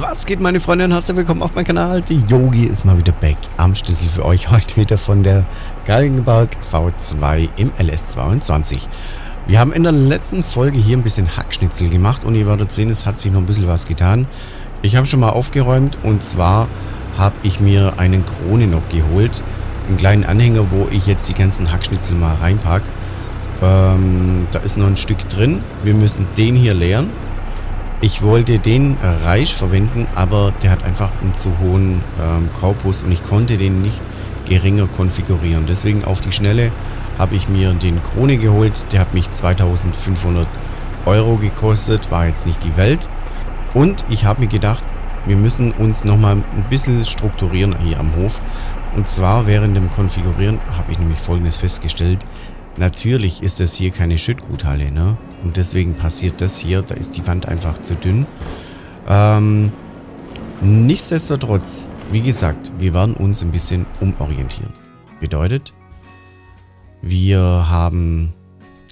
Was geht, meine Freunde, und herzlich willkommen auf meinem Kanal. Die Yogi ist mal wieder back am Schlüssel für euch. Heute wieder von der Galgenberg V2 im LS22. Wir haben in der letzten Folge hier ein bisschen Hackschnitzel gemacht und ihr werdet sehen, es hat sich noch ein bisschen was getan. Ich habe schon mal aufgeräumt und zwar habe ich mir einen Kronenock geholt. Einen kleinen Anhänger, wo ich jetzt die ganzen Hackschnitzel mal reinpacke. Da ist noch ein Stück drin. Wir müssen den hier leeren. Ich wollte den Reich verwenden, aber der hat einfach einen zu hohen Korpus und ich konnte den nicht geringer konfigurieren. Deswegen auf die Schnelle habe ich mir den Krone geholt. Der hat mich 2.500 € gekostet, war jetzt nicht die Welt. Und ich habe mir gedacht, wir müssen uns nochmal ein bisschen strukturieren hier am Hof. Und zwar während dem Konfigurieren habe ich nämlich Folgendes festgestellt. Natürlich ist das hier keine Schüttguthalle, ne? Und deswegen passiert das hier. Da ist die Wand einfach zu dünn. Nichtsdestotrotz, wie gesagt, wir werden uns ein bisschen umorientieren. Bedeutet, wir haben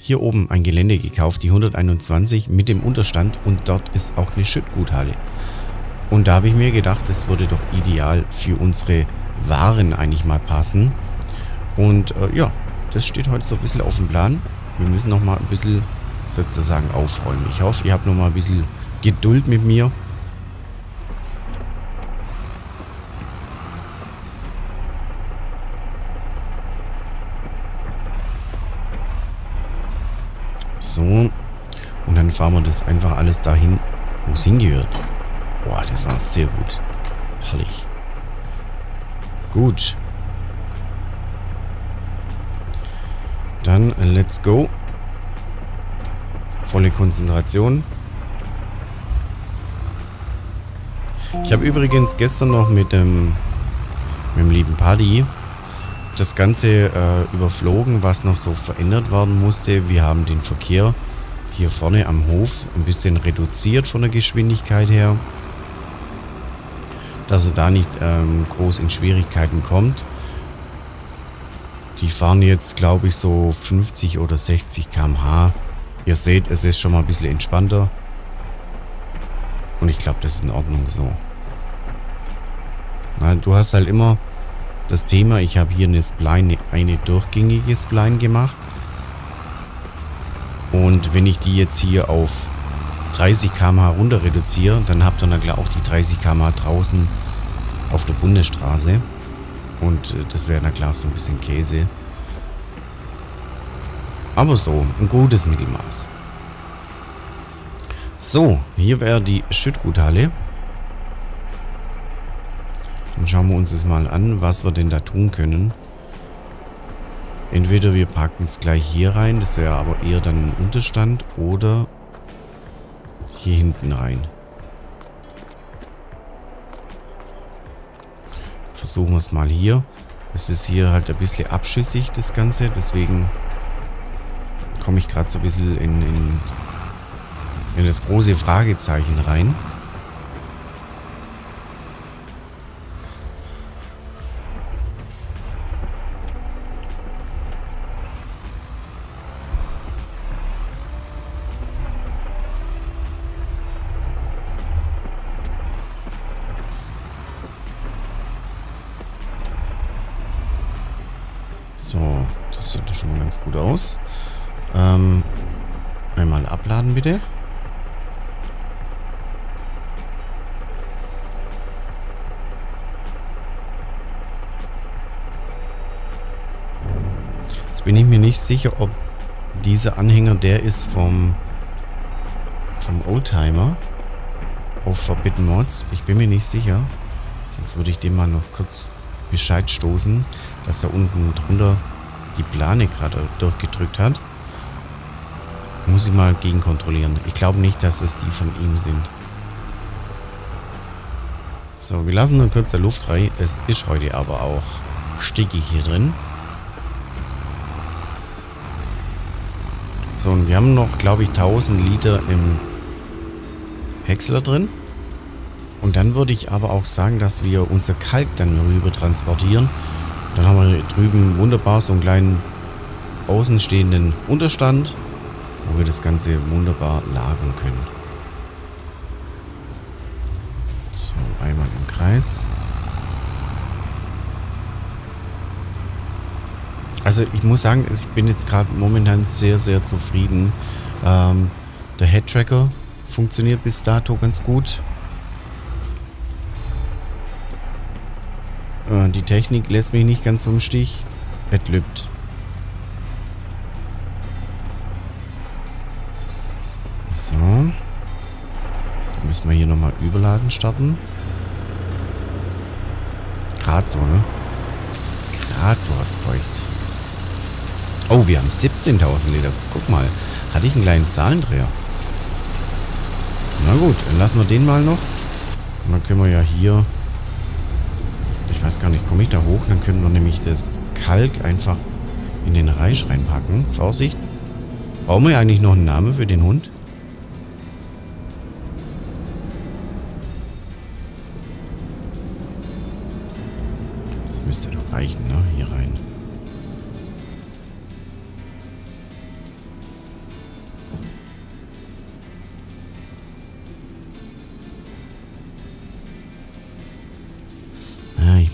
hier oben ein Gelände gekauft, die 121 mit dem Unterstand. Und dort ist auch eine Schüttguthalle. Und da habe ich mir gedacht, das würde doch ideal für unsere Waren eigentlich mal passen. Und ja, das steht heute so ein bisschen auf dem Plan. Wir müssen noch mal ein bisschen sozusagen aufräumen. Ich hoffe, ihr habt noch mal ein bisschen Geduld mit mir. So. Und dann fahren wir das einfach alles dahin, wo es hingehört. Boah, das war sehr gut. Herrlich. Gut. Dann, let's go. Volle Konzentration. Ich habe übrigens gestern noch mit dem lieben Paddy das Ganze überflogen, was noch so verändert werden musste. Wir haben den Verkehr hier vorne am Hof ein bisschen reduziert von der Geschwindigkeit her, dass er da nicht groß in Schwierigkeiten kommt. Die fahren jetzt, glaube ich, so 50 oder 60 km/h. Ihr seht, es ist schon mal ein bisschen entspannter. Und ich glaube, das ist in Ordnung so. Na, du hast halt immer das Thema, ich habe hier eine Spline, eine durchgängige Spline gemacht. Und wenn ich die jetzt hier auf 30 km/h runter reduziere, dann habt ihr na klar auch die 30 km/h draußen auf der Bundesstraße. Und das wäre na klar so ein bisschen Käse. Aber so, ein gutes Mittelmaß. So, hier wäre die Schüttguthalle. Dann schauen wir uns jetzt mal an, was wir denn da tun können. Entweder wir packen es gleich hier rein, das wäre aber eher dann ein Unterstand, oder hier hinten rein. Versuchen wir es mal hier. Es ist hier halt ein bisschen abschüssig, das Ganze, deswegen komme ich gerade so ein bisschen in das große Fragezeichen rein. So, das sieht schon mal ganz gut aus. Einmal abladen bitte. Jetzt bin ich mir nicht sicher, ob dieser Anhänger der ist vom Oldtimer auf Forbidden Mods. Ich bin mir nicht sicher. Sonst würde ich dem mal noch kurz Bescheid stoßen, dass da unten drunter die Plane gerade durchgedrückt hat. Muss ich mal gegenkontrollieren. Ich glaube nicht, dass es die von ihm sind. So, wir lassen nur kurz der Luft rein. Es ist heute aber auch stickig hier drin. So, und wir haben noch, glaube ich, 1000 Liter im Häcksler drin. Und dann würde ich aber auch sagen, dass wir unser Kalk dann rüber transportieren. Dann haben wir hier drüben wunderbar so einen kleinen außenstehenden Unterstand, wo wir das Ganze wunderbar lagern können. Kreis. Also ich muss sagen, ich bin jetzt gerade momentan sehr, sehr zufrieden. Der Head Tracker funktioniert bis dato ganz gut. Die Technik lässt mich nicht ganz im Stich. Adlibt. So. Dann müssen wir hier nochmal überladen starten. Grad so, ne? Grad so hat's feucht. Oh, wir haben 17.000 Liter. Guck mal. Hatte ich einen kleinen Zahlendreher. Na gut, dann lassen wir den mal noch. Und dann können wir ja hier... Ich weiß gar nicht, komme ich da hoch? Dann können wir nämlich das Kalk einfach in den Reich reinpacken. Vorsicht. Brauchen wir eigentlich noch einen Namen für den Hund? Das müsste doch reichen, ne? Hier rein.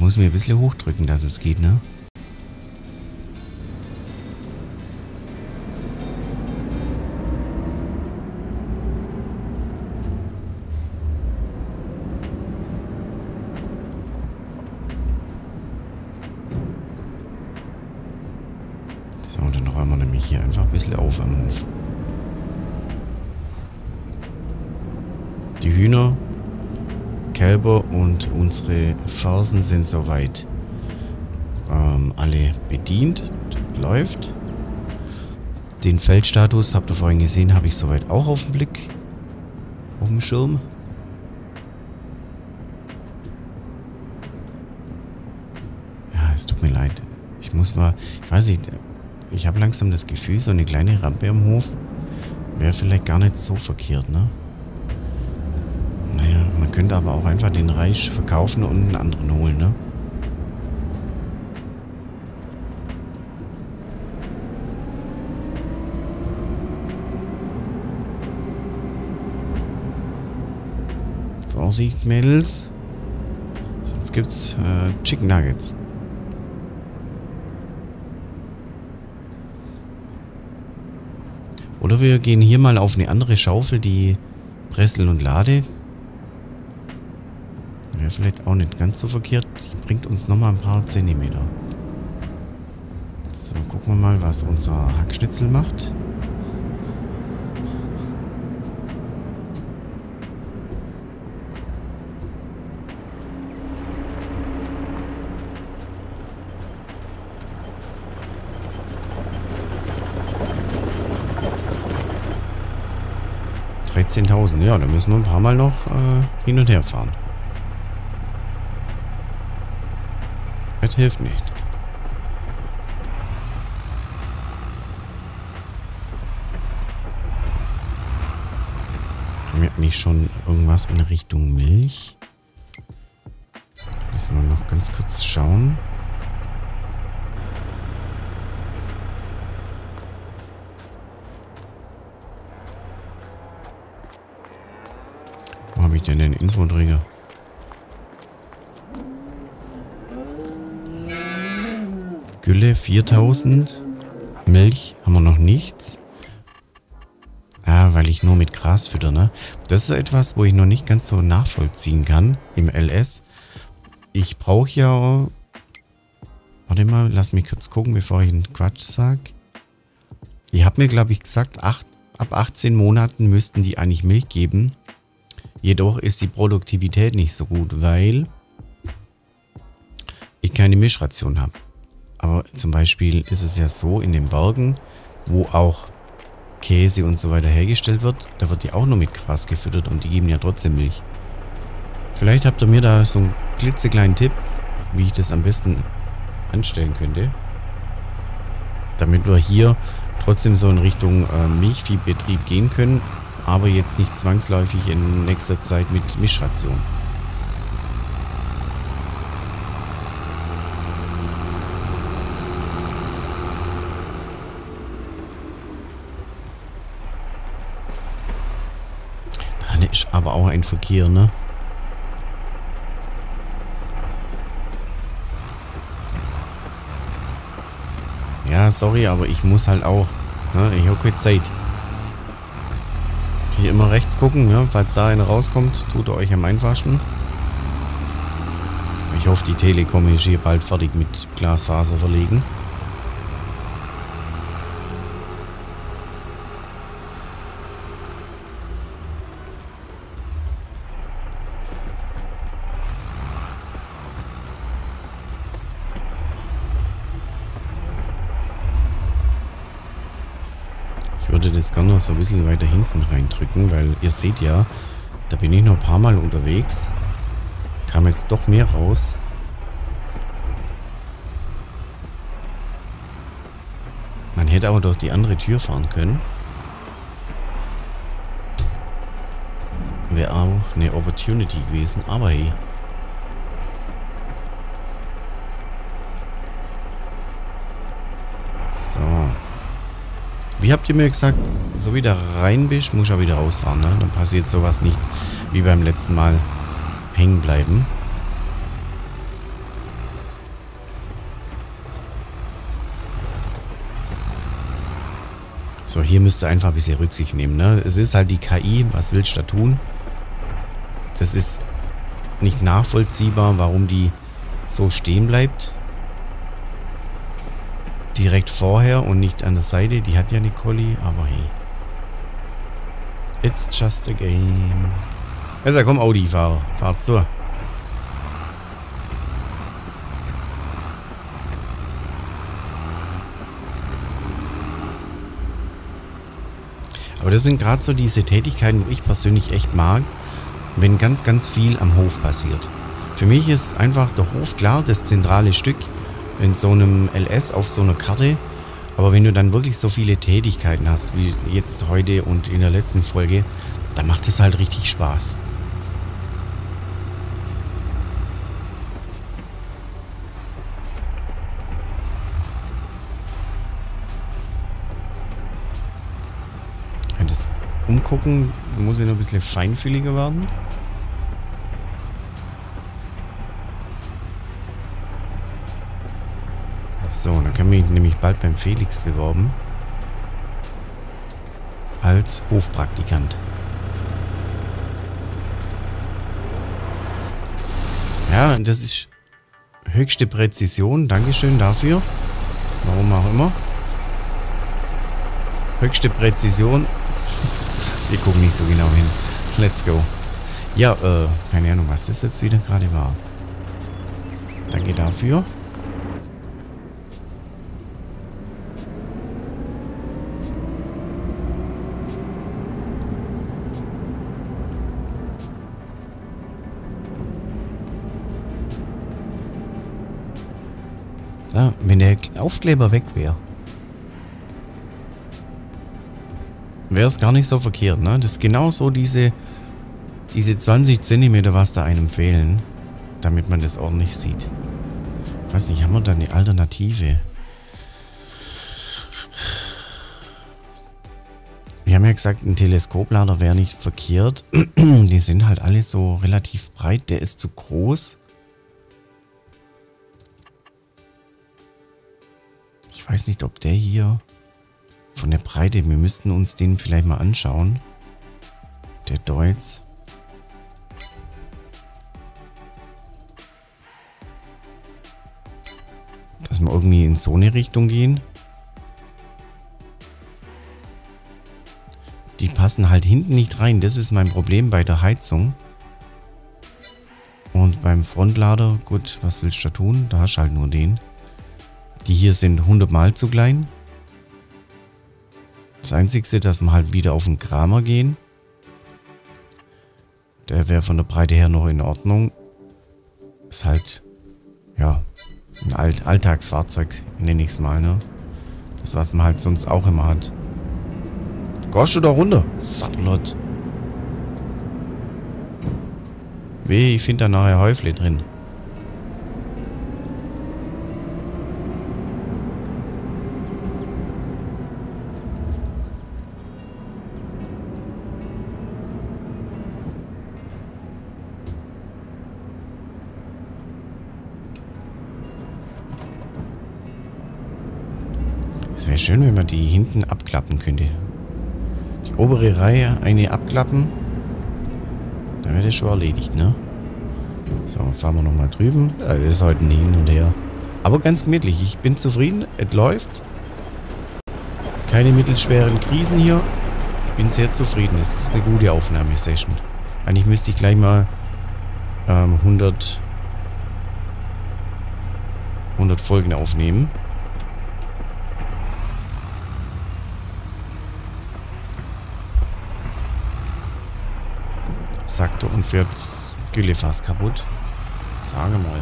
Muss mir ein bisschen hochdrücken, dass es geht, ne? So, und dann räumen wir nämlich hier einfach ein bisschen auf am Hof. Die Hühner... Kälber und unsere Fersen sind soweit alle bedient. Das läuft. Den Feldstatus, habt ihr vorhin gesehen, habe ich soweit auch auf den Blick. Auf dem Schirm. Ja, es tut mir leid. Ich muss mal, ich weiß nicht, ich habe langsam das Gefühl, so eine kleine Rampe am Hof wäre vielleicht gar nicht so verkehrt, ne? Könnte aber auch einfach den Reich verkaufen und einen anderen holen, ne? Vorsicht, Mädels. Sonst gibt's Chicken Nuggets. Oder wir gehen hier mal auf eine andere Schaufel, die Pressel und Lade. Wäre vielleicht auch nicht ganz so verkehrt. Die bringt uns nochmal ein paar Zentimeter. So, gucken wir mal, was unser Hackschnitzel macht. $13.000. Ja, da müssen wir ein paar Mal noch hin und her fahren. Das hilft nicht. Haben wir eigentlich schon irgendwas in Richtung Milch? Müssen wir noch ganz kurz schauen. Wo habe ich denn den Infoträger? Gülle 4000. Milch haben wir noch nichts. Ah, weil ich nur mit Gras fütter, ne? Das ist etwas, wo ich noch nicht ganz so nachvollziehen kann im LS. Ich brauche ja... Warte mal, lass mich kurz gucken, bevor ich einen Quatsch sage. Ihr habt mir, glaube ich, gesagt, ab 18 Monaten müssten die eigentlich Milch geben. Jedoch ist die Produktivität nicht so gut, weil ich keine Milchration habe. Aber zum Beispiel ist es ja so, in den Bergen, wo auch Käse und so weiter hergestellt wird, da wird die auch nur mit Gras gefüttert und die geben ja trotzdem Milch. Vielleicht habt ihr mir da so einen klitzekleinen Tipp, wie ich das am besten anstellen könnte, damit wir hier trotzdem so in Richtung Milchviehbetrieb gehen können, aber jetzt nicht zwangsläufig in nächster Zeit mit Mischration. Ist aber auch ein Verkehr, ne? Ja, sorry, aber ich muss halt auch. Ne? Ich habe keine Zeit. Hier immer rechts gucken, ne? Falls da einer rauskommt, tut er euch am einfachsten. Ich hoffe, die Telekom ist hier bald fertig mit Glasfaser verlegen. Das kann noch so ein bisschen weiter hinten reindrücken, weil ihr seht ja, da bin ich noch ein paar Mal unterwegs. Kam jetzt doch mehr raus. Man hätte aber durch die andere Tür fahren können. Wäre auch eine Opportunity gewesen, aber hey. So. Wie habt ihr mir gesagt, so wie da rein bist, muss ich auch wieder rausfahren, ne? Dann passiert sowas nicht wie beim letzten Mal hängen bleiben. So, hier müsst ihr einfach ein bisschen Rücksicht nehmen, ne? Es ist halt die KI, was willst du da tun? Das ist nicht nachvollziehbar, warum die so stehen bleibt. Direkt vorher und nicht an der Seite. Die hat ja eine Collie, aber hey. It's just a game. Also komm, Audi-Fahrer. Fahrt so. Aber das sind gerade so diese Tätigkeiten, wo ich persönlich echt mag, wenn ganz, ganz viel am Hof passiert. Für mich ist einfach der Hof klar, das zentrale Stück in so einem LS auf so einer Karte. Aber wenn du dann wirklich so viele Tätigkeiten hast, wie jetzt heute und in der letzten Folge, dann macht es halt richtig Spaß. Das Umgucken muss ja noch ein bisschen feinfühliger werden. So, dann kann ich mich nämlich bald beim Felix bewerben. Als Hofpraktikant. Ja, das ist höchste Präzision. Dankeschön dafür. Warum auch immer. Höchste Präzision. Wir gucken nicht so genau hin. Let's go. Ja, keine Ahnung, was das jetzt wieder gerade war. Danke dafür. Ja, wenn der Aufkleber weg wäre, wäre es gar nicht so verkehrt, ne? Das ist genau so diese 20 cm, was da einem fehlen, damit man das ordentlich sieht. Ich weiß nicht, haben wir da eine Alternative? Wir haben ja gesagt, ein Teleskoplader wäre nicht verkehrt. Die sind halt alle so relativ breit, der ist zu groß. Ich weiß nicht, ob der hier von der Breite, wir müssten uns den vielleicht mal anschauen. Der Deutz. Dass wir irgendwie in so eine Richtung gehen. Die passen halt hinten nicht rein. Das ist mein Problem bei der Heizung. Und beim Frontlader, gut, was willst du da tun? Da hast du halt nur den. Die hier sind 100-mal zu klein. Das Einzige, dass wir halt wieder auf den Kramer gehen. Der wäre von der Breite her noch in Ordnung. Ist halt, ja, ein Alltagsfahrzeug, nenne ich es mal, ne? Das, was man halt sonst auch immer hat. Gehst du da runter? Sattelot. Weh, ich finde da nachher Häufle drin. Es wäre schön, wenn man die hinten abklappen könnte. Die obere Reihe eine abklappen. Dann wäre das schon erledigt, ne? So, fahren wir nochmal drüben. Das ist heute ein Hin und Her. Aber ganz gemütlich. Ich bin zufrieden. Es läuft. Keine mittelschweren Krisen hier. Ich bin sehr zufrieden. Es ist eine gute Aufnahmesession. Eigentlich müsste ich gleich mal 100 Folgen aufnehmen. Sagt er und fährt Gülle fast kaputt. Sage mal.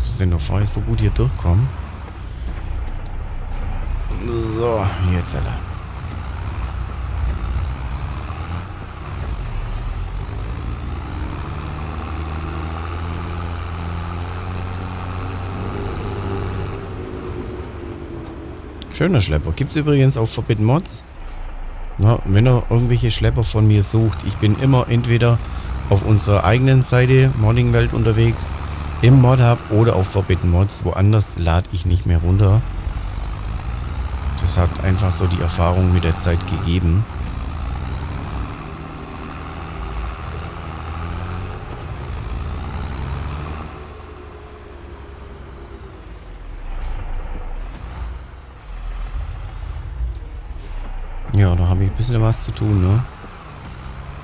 Sind doch vorher so gut hier durchkommen. So, jetzt alle. Schöner Schlepper. Gibt es übrigens auf Forbidden Mods. Na, wenn ihr irgendwelche Schlepper von mir sucht, ich bin immer entweder auf unserer eigenen Seite morningwelt unterwegs, im Mod Hub oder auf Forbidden Mods. Woanders lade ich nicht mehr runter. Das hat einfach so die Erfahrung mit der Zeit gegeben. Ja, da habe ich ein bisschen was zu tun, ne?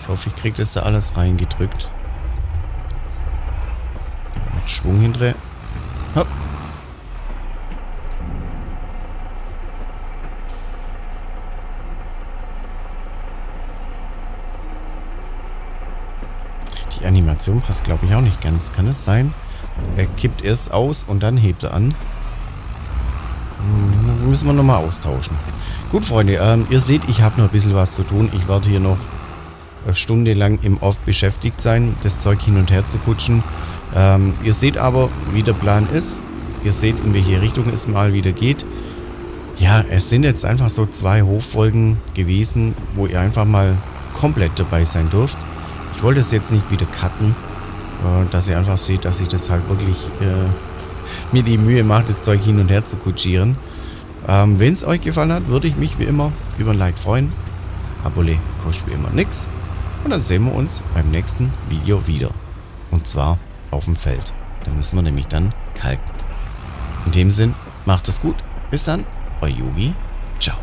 Ich hoffe, ich kriege das da alles reingedrückt. Ja, mit Schwung hintere. Hopp. Die Animation passt, glaube ich, auch nicht ganz. Kann es sein? Er kippt erst aus und dann hebt er an. Müssen wir nochmal austauschen. Gut, Freunde, ihr seht, ich habe noch ein bisschen was zu tun. Ich werde hier noch eine Stunde lang im Off beschäftigt sein, das Zeug hin und her zu kutschen. Ihr seht aber, wie der Plan ist. Ihr seht, in welche Richtung es mal wieder geht. Ja, es sind jetzt einfach so 2 Hoffolgen gewesen, wo ihr einfach mal komplett dabei sein dürft. Ich wollte es jetzt nicht wieder cutten, dass ihr einfach seht, dass ich das halt wirklich mir die Mühe mache, das Zeug hin und her zu kutschieren. Wenn es euch gefallen hat, würde ich mich wie immer über ein Like freuen. Abonnieren kostet wie immer nichts. Und dann sehen wir uns beim nächsten Video wieder. Und zwar auf dem Feld. Da müssen wir nämlich dann kalken. In dem Sinn, macht es gut. Bis dann, euer Yogi. Ciao.